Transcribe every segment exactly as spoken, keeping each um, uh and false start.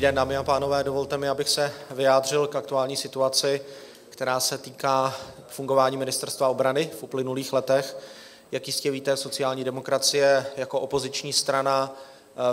Dobrý den, dámy a pánové, dovolte mi, abych se vyjádřil k aktuální situaci, která se týká fungování Ministerstva obrany v uplynulých letech. Jak jistě víte, sociální demokracie jako opoziční strana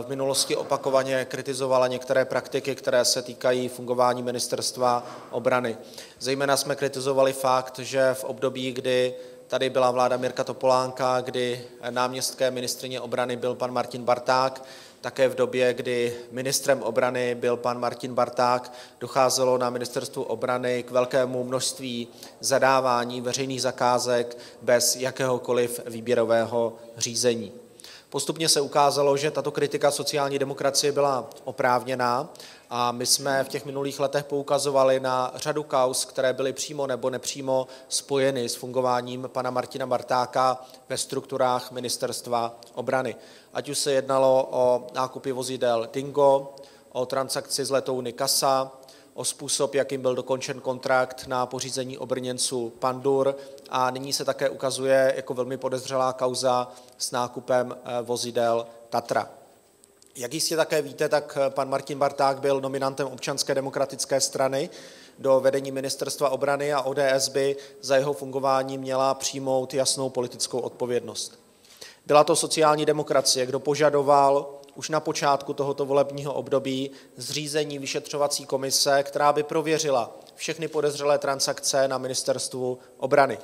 v minulosti opakovaně kritizovala některé praktiky, které se týkají fungování Ministerstva obrany. Zejména jsme kritizovali fakt, že v období, kdy tady byla vláda Mirka Topolánka, kdy náměstkem ministryně obrany byl pan Martin Barták, také v době, kdy ministrem obrany byl pan Martin Barták, docházelo na Ministerstvu obrany k velkému množství zadávání veřejných zakázek bez jakéhokoliv výběrového řízení. Postupně se ukázalo, že tato kritika sociální demokracie byla oprávněná a my jsme v těch minulých letech poukazovali na řadu kauz, které byly přímo nebo nepřímo spojeny s fungováním pana Martina Bartáka ve strukturách Ministerstva obrany. Ať už se jednalo o nákupy vozidel Dingo, o transakci z letouny CASA, o způsob, jakým byl dokončen kontrakt na pořízení obrněnců Pandur, a nyní se také ukazuje jako velmi podezřelá kauza s nákupem vozidel Tatra. Jak jistě také víte, tak pan Martin Barták byl nominantem Občanské demokratické strany do vedení Ministerstva obrany a O D S by za jeho fungování měla přijmout jasnou politickou odpovědnost. Byla to sociální demokracie, kdo požadoval už na počátku tohoto volebního období zřízení vyšetřovací komise, která by prověřila všechny podezřelé transakce na Ministerstvu obrany.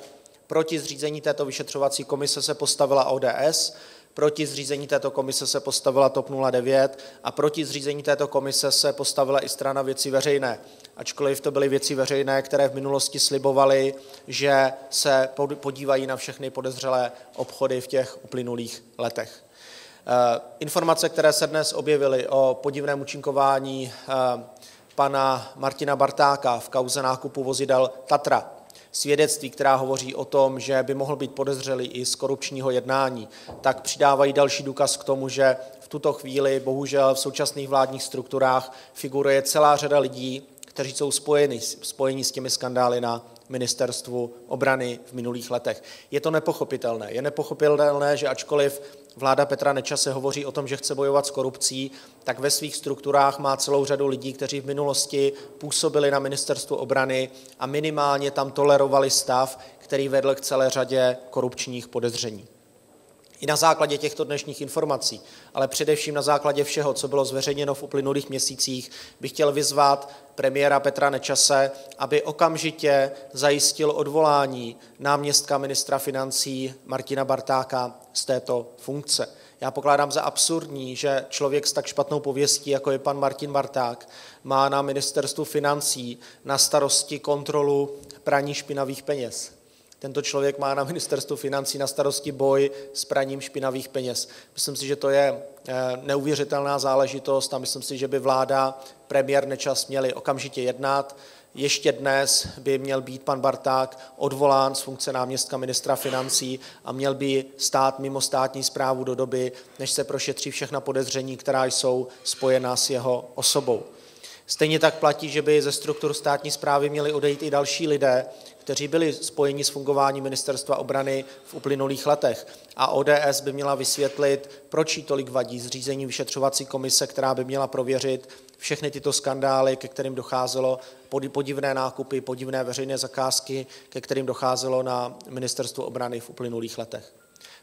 Proti zřízení této vyšetřovací komise se postavila O D S, proti zřízení této komise se postavila TOP nula devět a proti zřízení této komise se postavila i strana Věci veřejné. Ačkoliv to byly Věci veřejné, které v minulosti slibovaly, že se podívají na všechny podezřelé obchody v těch uplynulých letech. Informace, které se dnes objevily o podivném účinkování pana Martina Bartáka v kauze nákupu vozidel Tatra, svědectví, která hovoří o tom, že by mohl být podezřelý i z korupčního jednání, tak přidávají další důkaz k tomu, že v tuto chvíli bohužel v současných vládních strukturách figuruje celá řada lidí, kteří jsou spojeni, spojeni s těmi skandály na Ministerstvu obrany v minulých letech. Je to nepochopitelné. Je nepochopitelné, že ačkoliv vláda Petra Nečase hovoří o tom, že chce bojovat s korupcí, tak ve svých strukturách má celou řadu lidí, kteří v minulosti působili na Ministerstvu obrany a minimálně tam tolerovali stav, který vedl k celé řadě korupčních podezření. I na základě těchto dnešních informací, ale především na základě všeho, co bylo zveřejněno v uplynulých měsících, bych chtěl vyzvat premiéra Petra Nečase, aby okamžitě zajistil odvolání náměstka ministra financí Martina Bartáka z této funkce. Já pokládám za absurdní, že člověk s tak špatnou pověstí, jako je pan Martin Barták, má na Ministerstvu financí na starosti kontrolu praní špinavých peněz. Tento člověk má na Ministerstvu financí na starosti boj s praním špinavých peněz. Myslím si, že to je neuvěřitelná záležitost a myslím si, že by vláda, premiér Nečas měli okamžitě jednat. Ještě dnes by měl být pan Barták odvolán z funkce náměstka ministra financí a měl by stát mimo státní správu do doby, než se prošetří všechna podezření, která jsou spojená s jeho osobou. Stejně tak platí, že by ze struktur státní správy měli odejít i další lidé, kteří byli spojeni s fungováním Ministerstva obrany v uplynulých letech. A O D S by měla vysvětlit, proč jí tolik vadí zřízení vyšetřovací komise, která by měla prověřit všechny tyto skandály, ke kterým docházelo, podivné nákupy, podivné veřejné zakázky, ke kterým docházelo na Ministerstvu obrany v uplynulých letech.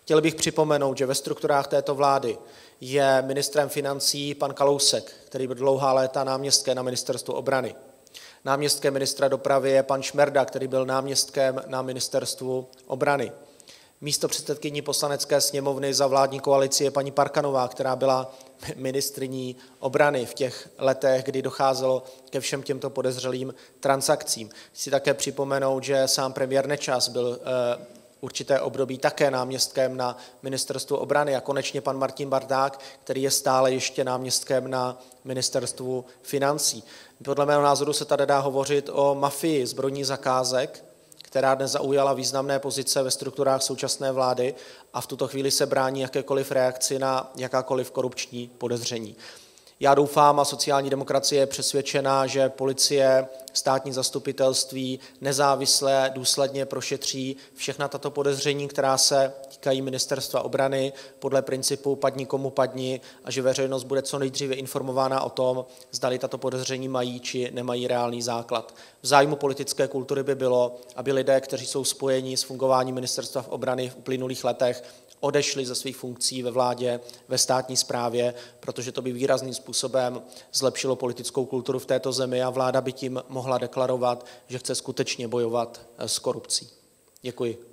Chtěl bych připomenout, že ve strukturách této vlády je ministrem financí pan Kalousek, který byl dlouhá léta náměstkem na Ministerstvu obrany. Náměstkem ministra dopravy je pan Šmerda, který byl náměstkem na Ministerstvu obrany. Místopředsedkyní Poslanecké sněmovny za vládní koalici je paní Parkanová, která byla ministryní obrany v těch letech, kdy docházelo ke všem těmto podezřelým transakcím. Chci také připomenout, že sám premiér Nečas byl eh, určité období také náměstkem na Ministerstvu obrany a konečně pan Martin Barták, který je stále ještě náměstkem na Ministerstvu financí. Podle mého názoru se tady dá hovořit o mafii zbrojních zakázek, která dnes zaujala významné pozice ve strukturách současné vlády a v tuto chvíli se brání jakékoliv reakci na jakákoliv korupční podezření. Já doufám a sociální demokracie je přesvědčená, že policie, státní zastupitelství nezávisle důsledně prošetří všechna tato podezření, která se týkají ministerstva obrany podle principu padni komu padni, a že veřejnost bude co nejdříve informována o tom, zdali tato podezření mají či nemají reálný základ. V zájmu politické kultury by bylo, aby lidé, kteří jsou spojeni s fungováním ministerstva obrany v uplynulých letech, odešli ze svých funkcí ve vládě, ve státní správě, protože to by výrazným způsobem zlepšilo politickou kulturu v této zemi a vláda by tím mohla deklarovat, že chce skutečně bojovat s korupcí. Děkuji.